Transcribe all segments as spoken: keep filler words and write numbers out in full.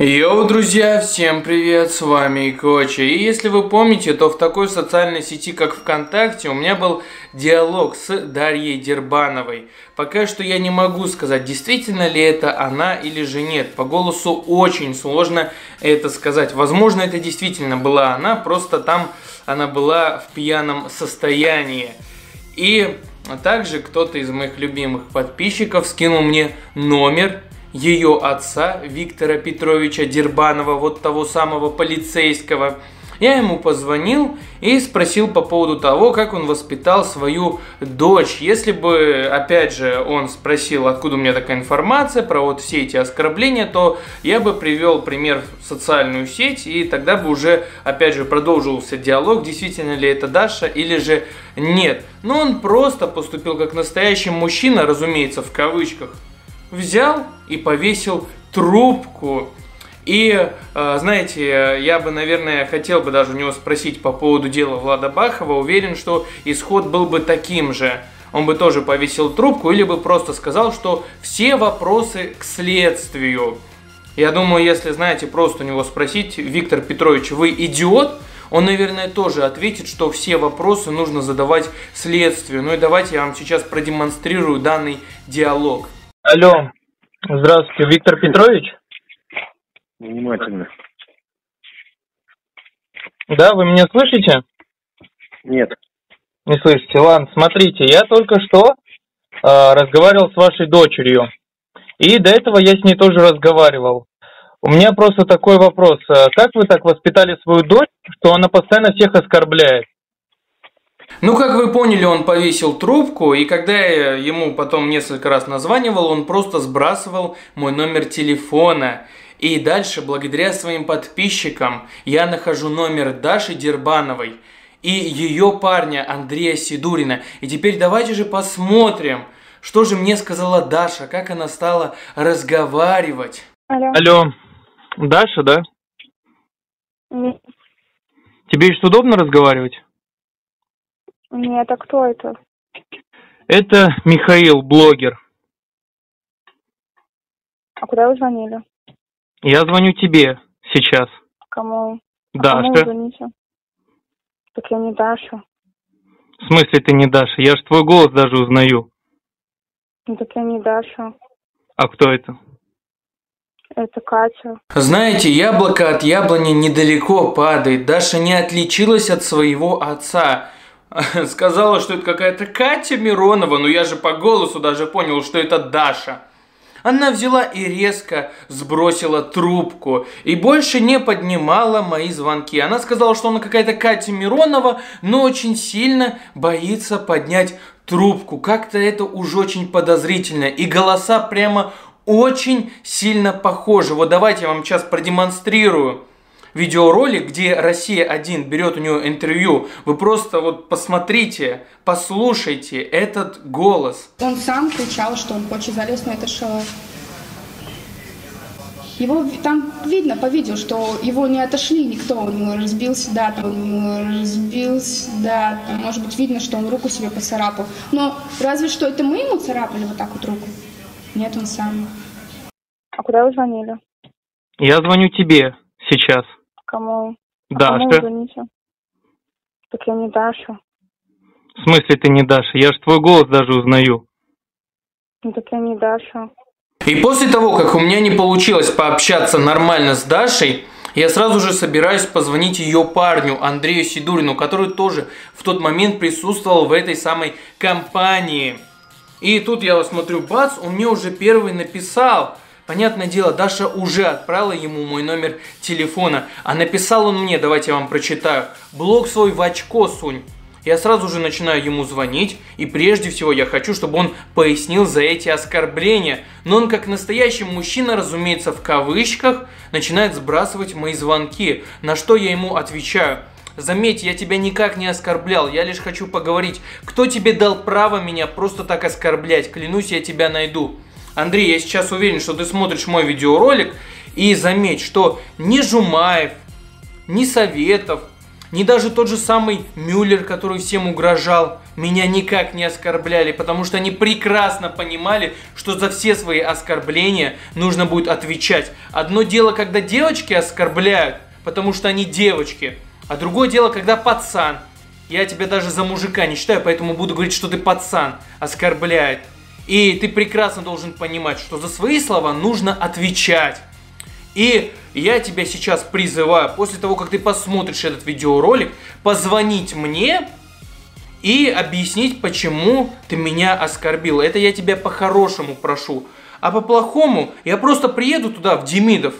Йоу, друзья, всем привет, с вами Икоча. И если вы помните, то в такой социальной сети, как ВКонтакте, у меня был диалог с Дарьей Дербановой. Пока что я не могу сказать, действительно ли это она или же нет. По голосу очень сложно это сказать. Возможно, это действительно была она, просто там она была в пьяном состоянии. И также кто-то из моих любимых подписчиков скинул мне номер ее отца Виктора Петровича Дербанова, вот того самого полицейского. Я ему позвонил и спросил по поводу того, как он воспитал свою дочь. Если бы, опять же, он спросил, откуда у меня такая информация про вот все эти оскорбления, то я бы привел пример в социальную сеть, и тогда бы уже, опять же, продолжился диалог, действительно ли это Даша или же нет. Но он просто поступил как настоящий мужчина, разумеется, в кавычках. Взял и повесил трубку. И, знаете, я бы, наверное, хотел бы даже у него спросить по поводу дела Влада Бахова. Уверен, что исход был бы таким же. Он бы тоже повесил трубку или бы просто сказал, что все вопросы к следствию. Я думаю, если, знаете, просто у него спросить: Виктор Петрович, вы идиот? Он, наверное, тоже ответит, что все вопросы нужно задавать следствию. Ну и давайте я вам сейчас продемонстрирую данный диалог. Алло, здравствуйте, Виктор Петрович? Внимательно. Да, вы меня слышите? Нет. Не слышите? Ладно, смотрите, я только что э, разговаривал с вашей дочерью. И до этого я с ней тоже разговаривал. У меня просто такой вопрос. Как вы так воспитали свою дочь, что она постоянно всех оскорбляет? Ну, как вы поняли, он повесил трубку, и когда я ему потом несколько раз названивал, он просто сбрасывал мой номер телефона. И дальше, благодаря своим подписчикам, я нахожу номер Даши Дербановой и ее парня Андрея Седурина. И теперь давайте же посмотрим, что же мне сказала Даша, как она стала разговаривать. Алло. Алло. Даша, да? Нет. Тебе что, удобно разговаривать? Нет, а кто это? Это Михаил, блогер. А куда вы звонили? Я звоню тебе сейчас. Кому? Даша. А кому вы звоните? Так я не Даша. В смысле ты не Даша? Я же твой голос даже узнаю. Ну так я не Даша. А кто это? Это Катя. Знаете, яблоко от яблони недалеко падает. Даша не отличилась от своего отца. Сказала, что это какая-то Катя Миронова, но я же по голосу даже понял, что это Даша. Она взяла и резко сбросила трубку и больше не поднимала мои звонки. Она сказала, что она какая-то Катя Миронова, но очень сильно боится поднять трубку. Как-то это уже очень подозрительно. И голоса прямо очень сильно похожи. Вот давайте я вам сейчас продемонстрирую видеоролик, где Россия один берет у нее интервью. Вы просто вот посмотрите, послушайте этот голос. Он сам кричал, что он хочет залезть на это шоу. Его там видно по видео, что его не отошли никто. Он разбился, да, там разбился, да. Там, может быть, видно, что он руку себе поцарапал. Но разве что это мы ему царапали вот так вот руку? Нет, он сам. А куда вы звонили? Я звоню тебе сейчас. Кому? Даша. А кому вы? Так я не Даша. В смысле ты не Даша? Я же твой голос даже узнаю. Ну так я не Даша. И после того, как у меня не получилось пообщаться нормально с Дашей, я сразу же собираюсь позвонить ее парню Андрею Сидурину, который тоже в тот момент присутствовал в этой самой компании. И тут я смотрю, бац, он мне уже первый написал. Понятное дело, Даша уже отправила ему мой номер телефона. А написал он мне, давайте я вам прочитаю: «Блог свой в очко сунь». Я сразу же начинаю ему звонить. И прежде всего я хочу, чтобы он пояснил за эти оскорбления. Но он, как настоящий мужчина, разумеется, в кавычках, начинает сбрасывать мои звонки. На что я ему отвечаю: «Заметь, я тебя никак не оскорблял, я лишь хочу поговорить. Кто тебе дал право меня просто так оскорблять? Клянусь, я тебя найду». Андрей, я сейчас уверен, что ты смотришь мой видеоролик, и заметь, что ни Жумаев, ни Советов, ни даже тот же самый Мюллер, который всем угрожал, меня никак не оскорбляли, потому что они прекрасно понимали, что за все свои оскорбления нужно будет отвечать. Одно дело, когда девочки оскорбляют, потому что они девочки, а другое дело, когда пацан. Я тебя даже за мужика не считаю, поэтому буду говорить, что ты пацан, оскорбляет. И ты прекрасно должен понимать, что за свои слова нужно отвечать. И я тебя сейчас призываю, после того, как ты посмотришь этот видеоролик, позвонить мне и объяснить, почему ты меня оскорбил. Это я тебя по-хорошему прошу. А по-плохому я просто приеду туда, в Демидов,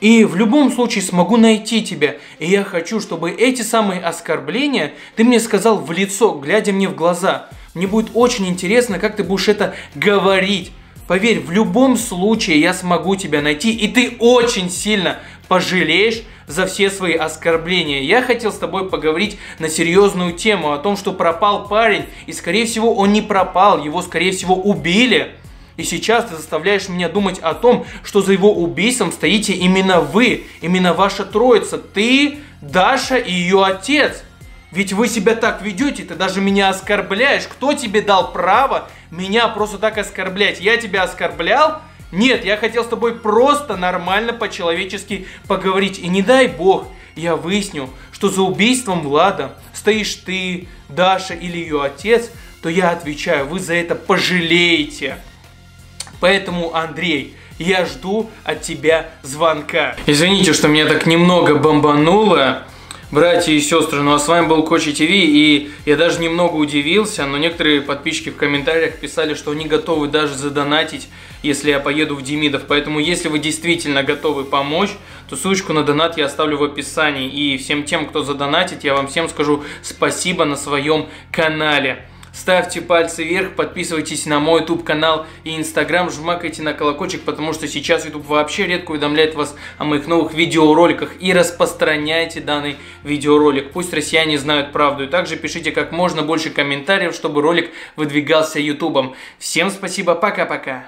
и в любом случае смогу найти тебя. И я хочу, чтобы эти самые оскорбления ты мне сказал в лицо, глядя мне в глаза. Мне будет очень интересно, как ты будешь это говорить. Поверь, в любом случае я смогу тебя найти, и ты очень сильно пожалеешь за все свои оскорбления. Я хотел с тобой поговорить на серьезную тему, о том, что пропал парень, и, скорее всего, он не пропал, его, скорее всего, убили. И сейчас ты заставляешь меня думать о том, что за его убийством стоите именно вы, именно ваша троица, ты, Даша и ее отец. Ведь вы себя так ведете, ты даже меня оскорбляешь. Кто тебе дал право меня просто так оскорблять? Я тебя оскорблял? Нет, я хотел с тобой просто нормально по-человечески поговорить. И не дай бог, я выясню, что за убийством Влада стоишь ты, Даша или ее отец, то я отвечаю, вы за это пожалеете. Поэтому, Андрей, я жду от тебя звонка. Извините, что меня так немного бомбануло. Братья и сестры, ну а с вами был Коча ТВ, и я даже немного удивился, но некоторые подписчики в комментариях писали, что они готовы даже задонатить, если я поеду в Демидов. Поэтому, если вы действительно готовы помочь, то ссылочку на донат я оставлю в описании. И всем тем, кто задонатит, я вам всем скажу спасибо на своем канале. Ставьте пальцы вверх, подписывайтесь на мой YouTube-канал и Instagram, жмакайте на колокольчик, потому что сейчас YouTube вообще редко уведомляет вас о моих новых видеороликах. И распространяйте данный видеоролик. Пусть россияне знают правду. И также пишите как можно больше комментариев, чтобы ролик выдвигался YouTube. Всем спасибо, пока-пока.